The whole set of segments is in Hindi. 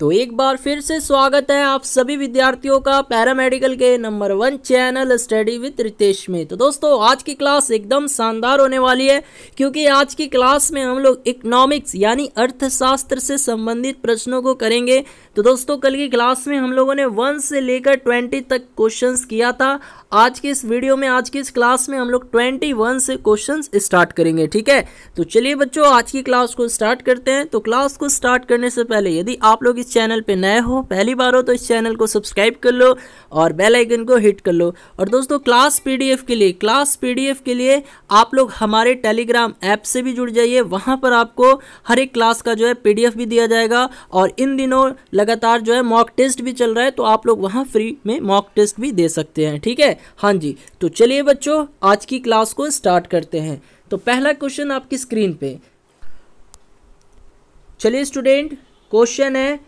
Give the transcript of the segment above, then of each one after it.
तो एक बार फिर से स्वागत है आप सभी विद्यार्थियों का पैरामेडिकल के number 1 channel study with Ritesh में। तो दोस्तों आज की क्लास एकदम शानदार होने वाली है, क्योंकि आज की क्लास में हम लोग इकोनॉमिक्स यानी अर्थशास्त्र से संबंधित प्रश्नों को करेंगे। तो दोस्तों कल की क्लास में हम लोगों ने 1 से लेकर 20 तक क्वेश्चंस किया था। आज की इस वीडियो में, आज की इस क्लास में हम लोग 21 से क्वेश्चंस स्टार्ट करेंगे, ठीक है। तो चलिए बच्चों आज की क्लास को स्टार्ट करते हैं। तो क्लास को स्टार्ट करने से पहले यदि आप लोग चैनल पे नए हो, पहली बार हो, तो इस चैनल को सब्सक्राइब कर लो और बेल आइकन को हिट कर लो। और दोस्तों क्लास पीडीएफ के लिए आप लोग हमारे टेलीग्राम ऐप से भी जुड़ जाइए। वहां पर आपको हर एक क्लास का जो है पीडीएफ भी दिया जाएगा, और इन दिनों लगातार जो है मॉक टेस्ट भी चल रहा है, तो आप लोग वहां फ्री में मॉक टेस्ट भी दे सकते हैं, ठीक है। हाँ जी, तो चलिए बच्चों आज की क्लास को स्टार्ट करते हैं। तो पहला क्वेश्चन आपकी स्क्रीन पे, चलिए स्टूडेंट, क्वेश्चन है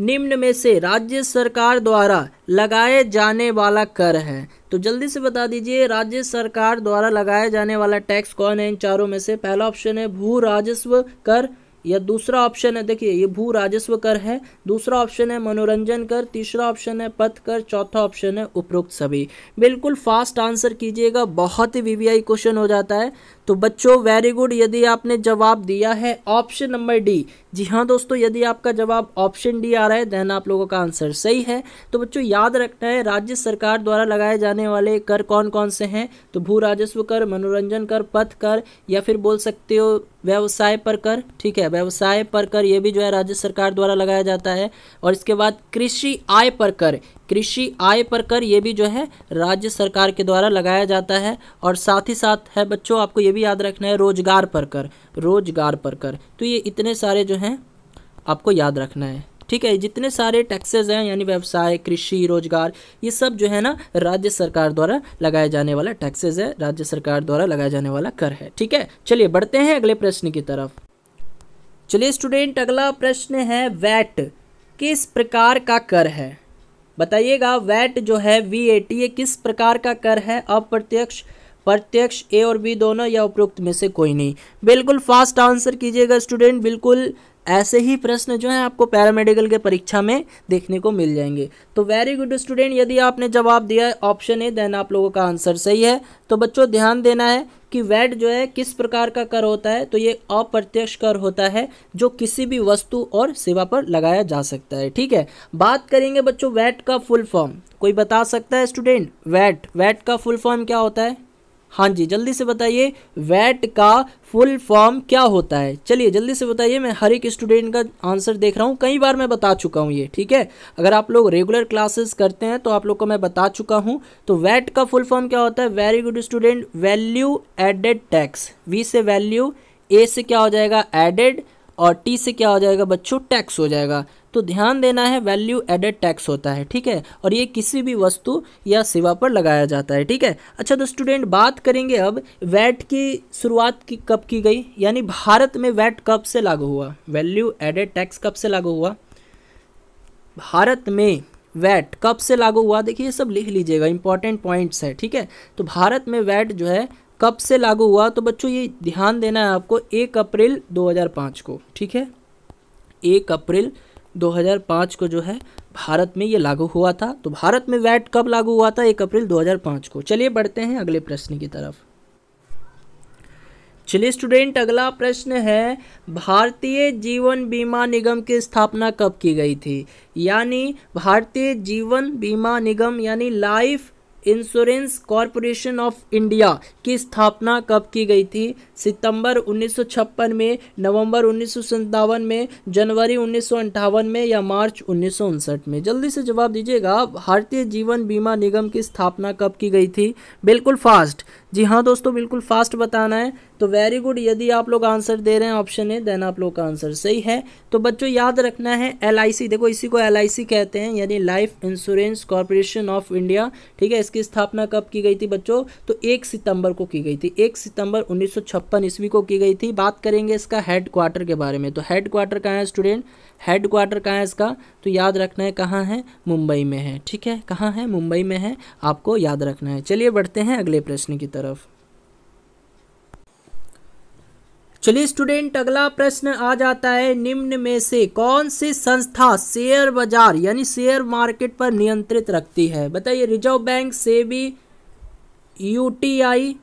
निम्न में से राज्य सरकार द्वारा लगाए जाने वाला कर है। तो जल्दी से बता दीजिए राज्य सरकार द्वारा लगाया जाने वाला टैक्स कौन है इन चारों में से। पहला ऑप्शन है भू राजस्व कर, या दूसरा ऑप्शन है, देखिए ये भू राजस्व कर है, दूसरा ऑप्शन है मनोरंजन कर, तीसरा ऑप्शन है पथ कर, चौथा ऑप्शन है उपरोक्त सभी। बिल्कुल फास्ट आंसर कीजिएगा, बहुत ही वीवीआई क्वेश्चन हो जाता है। तो बच्चों वेरी गुड, यदि आपने जवाब दिया है ऑप्शन नंबर डी। जी हाँ दोस्तों, यदि आपका जवाब ऑप्शन डी आ रहा है देन आप लोगों का आंसर सही है। तो बच्चों याद रखना है राज्य सरकार द्वारा लगाए जाने वाले कर कौन कौन से हैं। तो भू राजस्व कर, मनोरंजन कर, पथ कर, या फिर बोल सकते हो व्यवसाय पर कर, ठीक है, व्यवसाय पर कर ये भी जो है राज्य सरकार द्वारा लगाया जाता है। और इसके बाद कृषि आय पर कर, कृषि आय पर कर ये भी जो है राज्य सरकार के द्वारा लगाया जाता है। और साथ ही साथ है बच्चों आपको ये भी याद रखना है रोजगार पर कर, रोजगार पर कर। तो ये इतने सारे जो हैं आपको याद रखना है, ठीक है। जितने सारे टैक्सेस हैं यानी व्यवसाय, कृषि, रोजगार, ये सब जो है ना राज्य सरकार द्वारा लगाए जाने वाला टैक्सेस है, राज्य सरकार द्वारा लगाया जाने वाला कर है, ठीक है। चलिए बढ़ते हैं अगले प्रश्न की तरफ। चलिए स्टूडेंट अगला प्रश्न है वैट किस प्रकार का कर है, बताइएगा। वैट जो है VAT ये किस प्रकार का कर है। अप्रत्यक्ष, प्रत्यक्ष, ए और बी दोनों, या उपरोक्त में से कोई नहीं। बिल्कुल फास्ट आंसर कीजिएगा स्टूडेंट। बिल्कुल ऐसे ही प्रश्न जो है आपको पैरामेडिकल के परीक्षा में देखने को मिल जाएंगे। तो वेरी गुड स्टूडेंट, यदि आपने जवाब दिया है ऑप्शन ए देन आप लोगों का आंसर सही है। तो बच्चों ध्यान देना है कि वैट जो है किस प्रकार का कर होता है। तो ये अप्रत्यक्ष कर होता है जो किसी भी वस्तु और सेवा पर लगाया जा सकता है, ठीक है। बात करेंगे बच्चों वैट का फुल फॉर्म, कोई बता सकता है स्टूडेंट वैट का फुल फॉर्म क्या होता है। हाँ जी जल्दी से बताइए वैट का फुल फॉर्म क्या होता है। चलिए जल्दी से बताइए, मैं हर एक स्टूडेंट का आंसर देख रहा हूँ, कई बार मैं बता चुका हूँ ये, ठीक है। अगर आप लोग रेगुलर क्लासेस करते हैं तो आप लोग को मैं बता चुका हूँ। तो वैट का फुल फॉर्म क्या होता है। Very good student, value added tax. V से वैल्यू, ए से क्या हो जाएगा एडेड, और टी से क्या हो जाएगा बच्चों टैक्स हो जाएगा। तो ध्यान देना है वैल्यू एडेड टैक्स होता है, ठीक है। और ये किसी भी वस्तु या सेवा पर लगाया जाता है, ठीक है। अच्छा तो स्टूडेंट बात करेंगे अब वैट की शुरुआत की कब की गई, यानी भारत में वैट कब से लागू हुआ, वैल्यू एडेड टैक्स कब से लागू हुआ, भारत में वैट कब से लागू हुआ। देखिए ये सब लिख लीजिएगा, इंपॉर्टेंट पॉइंट्स है, ठीक है। तो भारत में वैट जो है कब से लागू हुआ। तो बच्चों ये ध्यान देना है आपको 1 अप्रैल 2005 को, ठीक है। 1 अप्रैल 2005 को जो है भारत में ये लागू हुआ था। तो भारत में वैट कब लागू हुआ था, 1 अप्रैल 2005 को। चलिए बढ़ते हैं अगले प्रश्न की तरफ। चलिए स्टूडेंट अगला प्रश्न है भारतीय जीवन बीमा निगम की स्थापना कब की गई थी, यानी भारतीय जीवन बीमा निगम यानी life insurance corporation of India की स्थापना कब की गई थी। सितंबर 1956 में, नवंबर 1957 में, जनवरी 1958 में, या मार्च 1959 में। जल्दी से जवाब दीजिएगा भारतीय जीवन बीमा निगम की स्थापना कब की गई थी। बिल्कुल फास्ट, जी हाँ दोस्तों बिल्कुल फास्ट बताना है। तो वेरी गुड, यदि आप लोग आंसर दे रहे हैं ऑप्शन है देन आप लोग का आंसर सही है। तो बच्चों याद रखना है LIC, देखो इसी को LIC कहते हैं यानी life insurance corporation of India, ठीक है। इसकी स्थापना कब की गई थी बच्चों, तो 1 सितंबर को की गई थी, 1 सितंबर 1956 ईस्वी को की गई थी। बात करेंगे इसका हेड क्वार्टर के बारे में। तो हेड क्वार्टर कहाँ है स्टूडेंट, हेड क्वार्टर कहाँ है इसका, तो याद रखना है कहाँ है, मुंबई में है, ठीक है। कहाँ है, मुंबई में है, आपको याद रखना है। चलिए बढ़ते हैं अगले प्रश्न की तरफ। चलिए स्टूडेंट, अगला प्रश्न आ जाता है, निम्न में से कौन सी संस्था शेयर बाजार यानी शेयर मार्केट पर नियंत्रित रखती है? बताइए, रिजर्व बैंक, सेबी, यूटीआई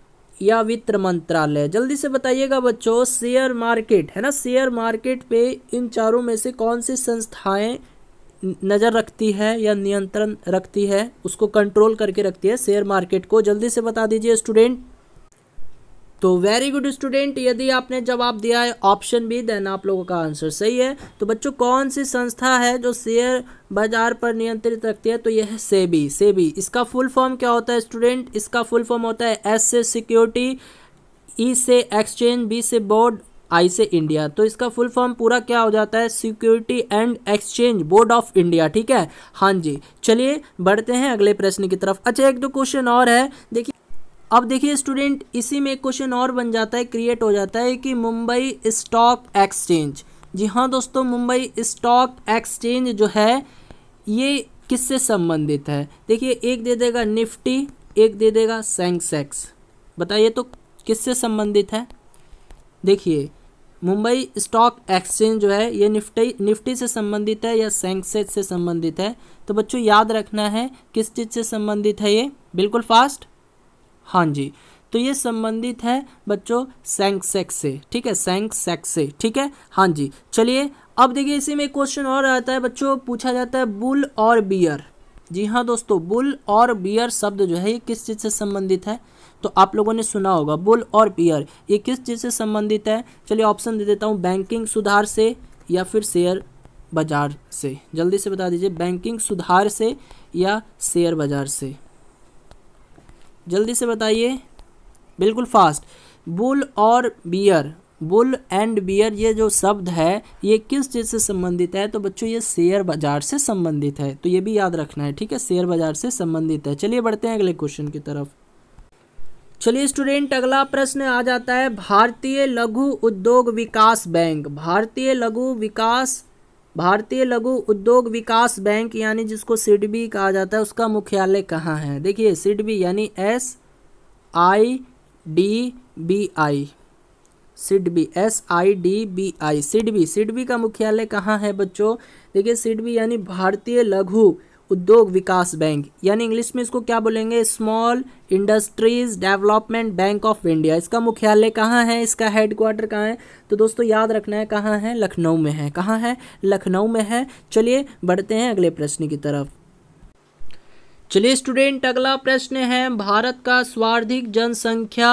या वित्त मंत्रालय? जल्दी से बताइएगा बच्चों, शेयर मार्केट है ना, शेयर मार्केट पे इन चारों में से कौन सी संस्थाएं नज़र रखती है या नियंत्रण रखती है, उसको कंट्रोल करके रखती है शेयर मार्केट को? जल्दी से बता दीजिए स्टूडेंट। तो वेरी गुड स्टूडेंट, यदि आपने जवाब दिया है ऑप्शन बी, देन आप लोगों का आंसर सही है। तो बच्चों, कौन सी संस्था है जो शेयर बाजार पर नियंत्रित रखती है? तो यह है सेबी। सेबी इसका फुल फॉर्म क्या होता है स्टूडेंट? इसका फुल फॉर्म होता है एस से सिक्योरिटी, ई से एक्सचेंज, बी से बोर्ड, आई से इंडिया। तो इसका फुल फॉर्म पूरा क्या हो जाता है? Security and exchange board of India. ठीक है, हाँ जी। चलिए बढ़ते हैं अगले प्रश्न की तरफ। अच्छा, एक दो क्वेश्चन और है, देखिए। अब देखिए स्टूडेंट, इसी में एक क्वेश्चन और बन जाता है, क्रिएट हो जाता है कि मुंबई स्टॉक एक्सचेंज, जी हाँ दोस्तों, मुंबई स्टॉक एक्सचेंज जो है ये किससे संबंधित है? देखिए, एक दे देगा निफ्टी, एक दे देगा सेंसेक्स। बताइए तो किससे संबंधित है? देखिए, मुंबई स्टॉक एक्सचेंज जो है ये निफ्टी से संबंधित है या सेंसेक्स से संबंधित है? तो बच्चों याद रखना है किस चीज़ से संबंधित है ये, बिल्कुल फास्ट, हाँ जी। तो ये संबंधित है बच्चों सेंसेक्स से, ठीक है, सेंसेक्स से, ठीक है, हाँ जी। चलिए अब देखिए, इसी में क्वेश्चन और आता है बच्चों, पूछा जाता है बुल और बियर, जी हाँ दोस्तों, बुल और बियर शब्द जो है ये किस चीज़ से संबंधित है? तो आप लोगों ने सुना होगा बुल और बियर, ये किस चीज़ से संबंधित है? चलिए ऑप्शन दे देता हूँ, बैंकिंग सुधार से या फिर शेयर बाजार से। जल्दी से बता दीजिए, बैंकिंग सुधार से या शेयर बाजार से? जल्दी से बताइए, बिल्कुल फास्ट। बुल और बियर, बुल एंड बियर, ये जो शब्द है ये किस चीज़ से संबंधित है? तो बच्चों ये शेयर बाजार से संबंधित है, तो ये भी याद रखना है, ठीक है, शेयर बाजार से संबंधित है। चलिए बढ़ते हैं अगले क्वेश्चन की तरफ। चलिए स्टूडेंट, अगला प्रश्न आ जाता है, भारतीय लघु उद्योग विकास बैंक, भारतीय लघु उद्योग विकास बैंक यानी जिसको सिडबी कहा जाता है, उसका मुख्यालय कहाँ है? देखिए, सिडबी यानी SIDBI, सिडबी, SIDBI, सिडबी का मुख्यालय कहाँ है बच्चों? देखिए, सिडबी यानी भारतीय लघु उद्योग विकास बैंक, यानी इंग्लिश में इसको क्या बोलेंगे? Small industries development bank of India. इसका मुख्यालय कहाँ है? इसका हेडक्वार्टर कहाँ है? तो दोस्तों याद रखना है कहाँ है, लखनऊ में है। कहाँ है? लखनऊ में है। चलिए बढ़ते हैं अगले प्रश्न की तरफ। चलिए स्टूडेंट, अगला प्रश्न है, भारत का सर्वाधिक जनसंख्या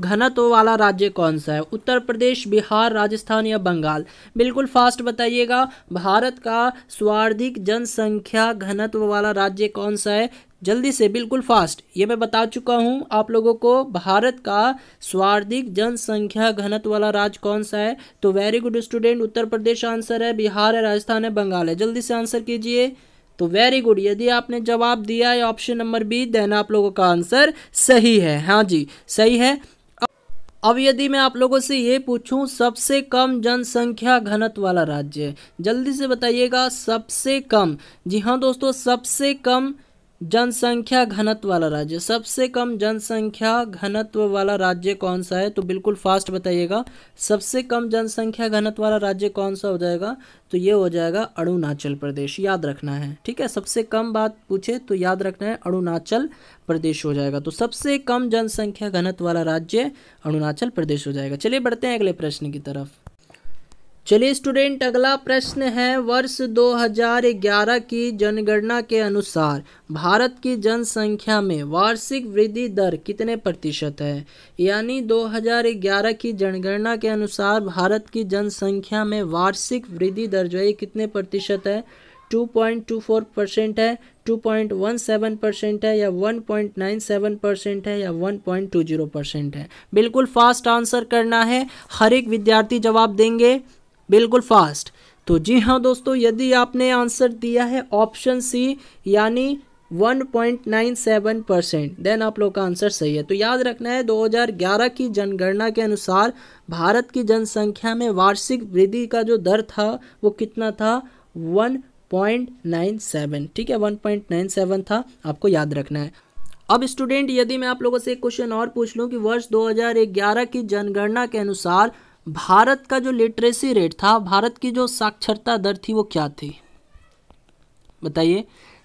घनत्व वाला राज्य कौन सा है? उत्तर प्रदेश, बिहार, राजस्थान या बंगाल? बिल्कुल फास्ट बताइएगा, भारत का सर्वाधिक जनसंख्या घनत्व वाला राज्य कौन सा है? जल्दी से, बिल्कुल फास्ट। ये मैं बता चुका हूँ आप लोगों को, भारत का सर्वाधिक जनसंख्या घनत्व वाला राज्य कौन सा है? तो very good student, Uttar Pradesh answer है, बिहार है, राजस्थान है, बंगाल है। जल्दी से आंसर कीजिए। तो वेरी गुड, यदि आपने जवाब दिया है ऑप्शन नंबर बी, देन आप लोगों का आंसर सही है, हाँ जी सही है। अब यदि मैं आप लोगों से ये पूछूं, सबसे कम जनसंख्या घनत्व वाला राज्य, जल्दी से बताइएगा, सबसे कम, जी हाँ दोस्तों, सबसे कम जनसंख्या घनत्व वाला राज्य, सबसे कम जनसंख्या घनत्व वाला राज्य कौन सा है? तो बिल्कुल फास्ट बताइएगा, सबसे कम जनसंख्या घनत्व वाला राज्य कौन सा हो जाएगा? तो ये हो जाएगा अरुणाचल प्रदेश, याद रखना है, ठीक है, सबसे कम बात पूछे तो याद रखना है अरुणाचल प्रदेश हो जाएगा। तो सबसे कम जनसंख्या घनत्व वाला राज्य अरुणाचल प्रदेश हो जाएगा। चलिए बढ़ते हैं अगले प्रश्न की तरफ। चलिए स्टूडेंट, अगला प्रश्न है, वर्ष 2011 की जनगणना के अनुसार भारत की जनसंख्या में वार्षिक वृद्धि दर कितने प्रतिशत है? यानी 2011 की जनगणना के अनुसार भारत की जनसंख्या में वार्षिक वृद्धि दर जो है कितने प्रतिशत है? 2.24% है, 2.17% है या 1.97% है या 1.20% है? बिल्कुल फास्ट आंसर करना है, हर एक विद्यार्थी जवाब देंगे, बिल्कुल फास्ट। तो जी हाँ दोस्तों, यदि आपने आंसर दिया है ऑप्शन सी यानी 1.97%, देन आप लोग का आंसर सही है। तो याद रखना है, 2011 की जनगणना के अनुसार भारत की जनसंख्या में वार्षिक वृद्धि का जो दर था वो कितना था? 1.97, ठीक है, 1.97 था, आपको याद रखना है। अब स्टूडेंट, यदि मैं आप लोगों से एक क्वेश्चन और पूछ लूँ कि वर्ष 2011 की जनगणना के अनुसार भारत का जो लिटरेसी रेट था, भारत की जो साक्षरता दर थी वो क्या थी बताइए।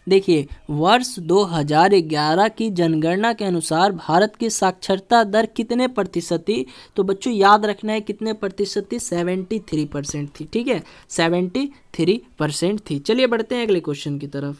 देखिए वर्ष 2011 की जनगणना के अनुसार भारत की साक्षरता दर कितने प्रतिशत थी, तो बच्चों याद रखना है कितने प्रतिशत थी, 73% थी। ठीक है 73% थी। चलिए बढ़ते हैं अगले क्वेश्चन की तरफ।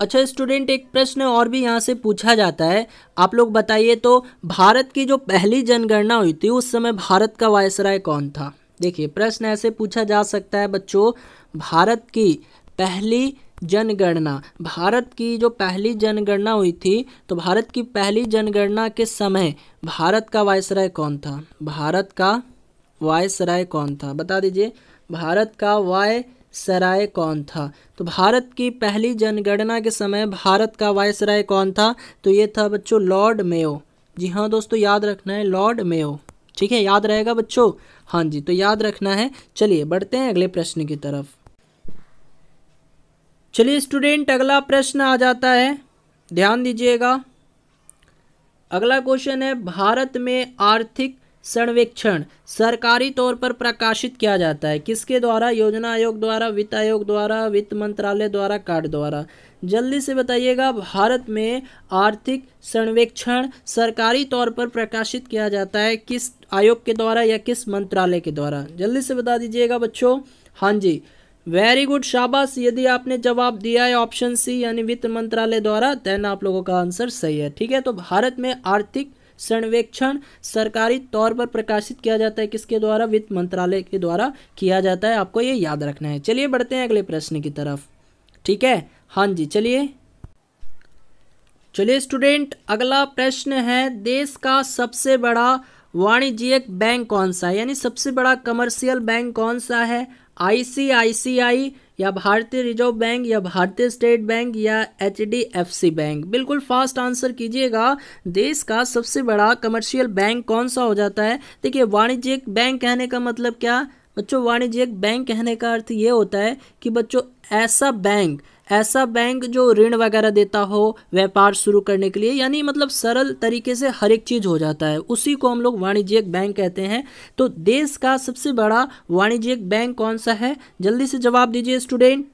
अच्छा स्टूडेंट एक प्रश्न और भी यहाँ से पूछा जाता है, आप लोग बताइए तो भारत की जो पहली जनगणना हुई थी उस समय भारत का वायसराय कौन था। देखिए प्रश्न ऐसे पूछा जा सकता है बच्चों, भारत की पहली जनगणना, भारत की जो पहली जनगणना हुई थी तो भारत की पहली जनगणना के समय भारत का वायसराय कौन था, भारत का वायसराय कौन था बता दीजिए, भारत का वायसराय कौन था। तो भारत की पहली जनगणना के समय भारत का वायसराय कौन था, तो ये था बच्चों लॉर्ड मेयो। जी हाँ दोस्तों याद रखना है लॉर्ड मेयो। ठीक है याद रहेगा बच्चों, हाँ जी तो याद रखना है। चलिए बढ़ते हैं अगले प्रश्न की तरफ। चलिए स्टूडेंट अगला प्रश्न आ जाता है, ध्यान दीजिएगा। अगला क्वेश्चन है भारत में आर्थिक सर्वेक्षण सरकारी तौर पर प्रकाशित किया जाता है किसके द्वारा, योजना आयोग द्वारा, वित्त आयोग द्वारा, वित्त मंत्रालय द्वारा, कार्ड द्वारा। जल्दी से बताइएगा भारत में आर्थिक सर्वेक्षण सरकारी तौर पर प्रकाशित किया जाता है किस आयोग के द्वारा या किस मंत्रालय के द्वारा, जल्दी से बता दीजिएगा बच्चों। हाँ जी वेरी गुड शाबाश, यदि आपने जवाब दिया है ऑप्शन सी यानी वित्त मंत्रालय द्वारा, देन आप लोगों का आंसर सही है। ठीक है तो भारत में आर्थिक सर्वेक्षण सरकारी तौर पर प्रकाशित किया जाता है किसके द्वारा, वित्त मंत्रालय के द्वारा किया जाता है, आपको ये याद रखना है। चलिए बढ़ते हैं अगले प्रश्न की तरफ। ठीक है हाँ जी चलिए स्टूडेंट अगला प्रश्न है, देश का सबसे बड़ा वाणिज्यिक बैंक कौन सा है, यानी सबसे बड़ा कमर्शियल बैंक कौन सा है, ICICI या भारतीय रिजर्व बैंक या भारतीय स्टेट बैंक या HDFC बैंक। बिल्कुल फास्ट आंसर कीजिएगा, देश का सबसे बड़ा कमर्शियल बैंक कौन सा हो जाता है। देखिए वाणिज्यिक बैंक कहने का मतलब क्या बच्चों, वाणिज्यिक बैंक कहने का अर्थ ये होता है कि बच्चों ऐसा बैंक जो ऋण वगैरह देता हो व्यापार शुरू करने के लिए, यानी मतलब सरल तरीके से हर एक चीज़ हो जाता है, उसी को हम लोग वाणिज्यिक बैंक कहते हैं। तो देश का सबसे बड़ा वाणिज्यिक बैंक कौन सा है, जल्दी से जवाब दीजिए स्टूडेंट।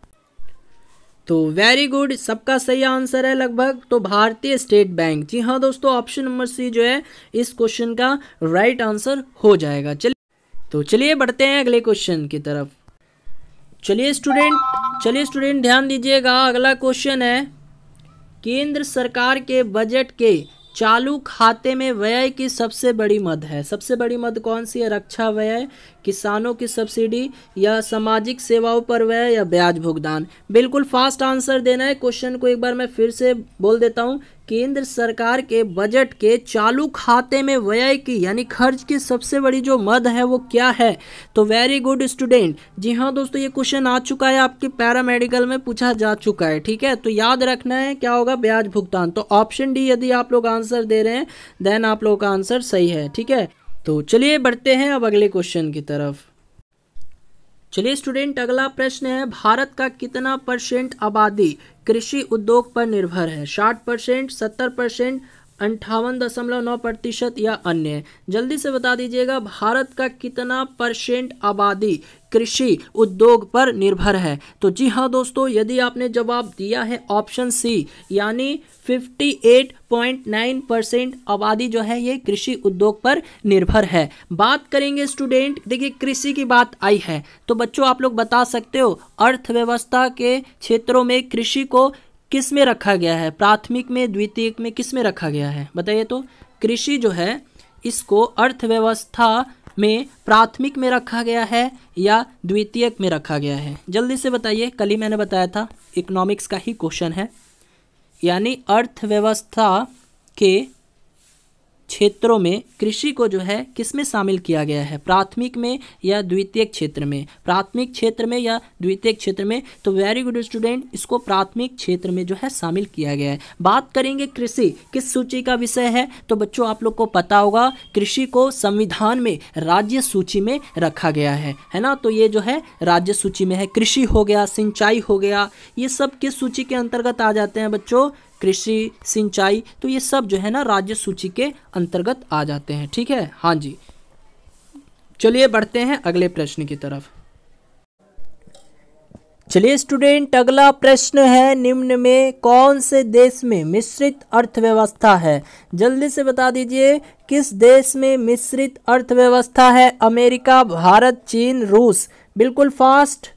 तो वेरी गुड, सबका सही आंसर है लगभग, तो भारतीय स्टेट बैंक। जी हाँ दोस्तों ऑप्शन नंबर सी जो है इस क्वेश्चन का राइट आंसर हो जाएगा। चलिए बढ़ते हैं अगले क्वेश्चन की तरफ। चलिए स्टूडेंट ध्यान दीजिएगा, अगला क्वेश्चन है केंद्र सरकार के बजट के चालू खाते में व्यय की सबसे बड़ी मद है, सबसे बड़ी मद कौन सी है, रक्षा व्यय, किसानों की सब्सिडी या सामाजिक सेवाओं पर व्यय या ब्याज भुगतान। बिल्कुल फास्ट आंसर देना है, क्वेश्चन को एक बार मैं फिर से बोल देता हूँ, केंद्र सरकार के बजट के चालू खाते में व्यय की यानी खर्च की सबसे बड़ी जो मद है वो क्या है। तो वेरी गुड स्टूडेंट, जी हाँ दोस्तों ये क्वेश्चन आ चुका है आपके पैरामेडिकल में पूछा जा चुका है। ठीक है तो याद रखना है क्या होगा, ब्याज भुगतान। तो ऑप्शन डी यदि आप लोग आंसर दे रहे हैं देन आप लोगों का आंसर सही है। ठीक है तो चलिए बढ़ते हैं अब अगले क्वेश्चन की तरफ। चलिए स्टूडेंट अगला प्रश्न है, भारत का कितना % आबादी कृषि उद्योग पर निर्भर है, 60%, 70%, 58.9% या अन्य। जल्दी से बता दीजिएगा भारत का कितना % आबादी कृषि उद्योग पर निर्भर है। तो जी हाँ दोस्तों यदि आपने जवाब दिया है ऑप्शन सी यानी 58.9% आबादी जो है ये कृषि उद्योग पर निर्भर है। बात करेंगे स्टूडेंट, देखिए कृषि की बात आई है तो बच्चों आप लोग बता सकते हो अर्थव्यवस्था के क्षेत्रों में कृषि को किस में रखा गया है, प्राथमिक में, द्वितीयक में, किस में रखा गया है बताइए। तो कृषि जो है इसको अर्थव्यवस्था में प्राथमिक में रखा गया है या द्वितीयक में रखा गया है, जल्दी से बताइए। कल ही मैंने बताया था, इकोनॉमिक्स का ही क्वेश्चन है, यानी अर्थव्यवस्था के क्षेत्रों में कृषि को जो है किस में शामिल किया गया है, प्राथमिक में या द्वितीयक क्षेत्र में, प्राथमिक क्षेत्र में या द्वितीयक क्षेत्र में। तो वेरी गुड स्टूडेंट, इसको प्राथमिक क्षेत्र में जो है शामिल किया गया है। बात करेंगे कृषि किस सूची का विषय है, तो बच्चों आप लोग को पता होगा कृषि को संविधान में राज्य सूची में रखा गया है ना। तो ये जो है राज्य सूची में है, कृषि हो गया, सिंचाई हो गया, ये सब किस सूची के अंतर्गत आ जाते हैं बच्चों, कृषि, सिंचाई, तो ये सब जो है ना राज्य सूची के अंतर्गत आ जाते हैं। ठीक है हाँ जी चलिए बढ़ते हैं अगले प्रश्न की तरफ। चलिए स्टूडेंट, अगला प्रश्न है निम्न में कौन से देश में मिश्रित अर्थव्यवस्था है? जल्दी से बता दीजिए किस देश में मिश्रित अर्थव्यवस्था है? अमेरिका, भारत, चीन, रूस। बिल्कुल फास्ट।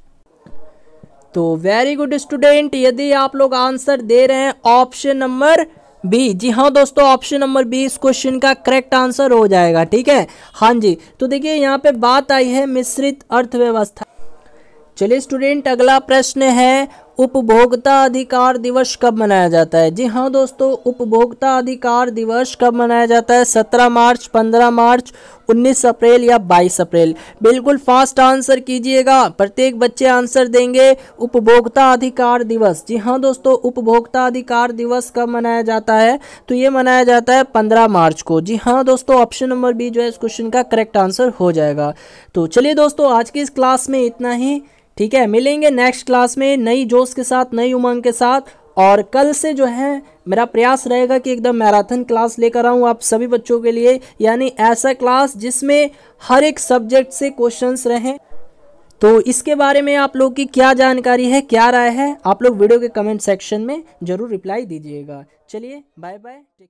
तो वेरी गुड स्टूडेंट, यदि आप लोग आंसर दे रहे हैं ऑप्शन नंबर बी। जी हाँ दोस्तों, ऑप्शन नंबर बी इस क्वेश्चन का करेक्ट आंसर हो जाएगा। ठीक है, हाँ जी। तो देखिए यहाँ पे बात आई है मिश्रित अर्थव्यवस्था। चलिए स्टूडेंट, अगला प्रश्न है उपभोक्ता अधिकार दिवस कब मनाया जाता है? जी हाँ दोस्तों, उपभोक्ता अधिकार दिवस कब मनाया जाता है? 17 मार्च, 15 मार्च, 19 अप्रैल या 22 अप्रैल। बिल्कुल फास्ट आंसर कीजिएगा, प्रत्येक बच्चे आंसर देंगे। उपभोक्ता अधिकार दिवस, जी हाँ दोस्तों, उपभोक्ता अधिकार दिवस कब मनाया जाता है? तो ये मनाया जाता है 15 मार्च को। जी हाँ दोस्तों, ऑप्शन नंबर बी जो है इस क्वेश्चन का करेक्ट आंसर हो जाएगा। तो चलिए दोस्तों, आज की इस क्लास में इतना ही। ठीक है, मिलेंगे नेक्स्ट क्लास में नई जोश के साथ, नई उमंग के साथ। और कल से जो है मेरा प्रयास रहेगा कि एकदम मैराथन क्लास लेकर आऊँ आप सभी बच्चों के लिए, यानी ऐसा क्लास जिसमें हर एक सब्जेक्ट से क्वेश्चंस रहें। तो इसके बारे में आप लोग की क्या जानकारी है, क्या राय है, आप लोग वीडियो के कमेंट सेक्शन में ज़रूर रिप्लाई दीजिएगा। चलिए बाय बाय।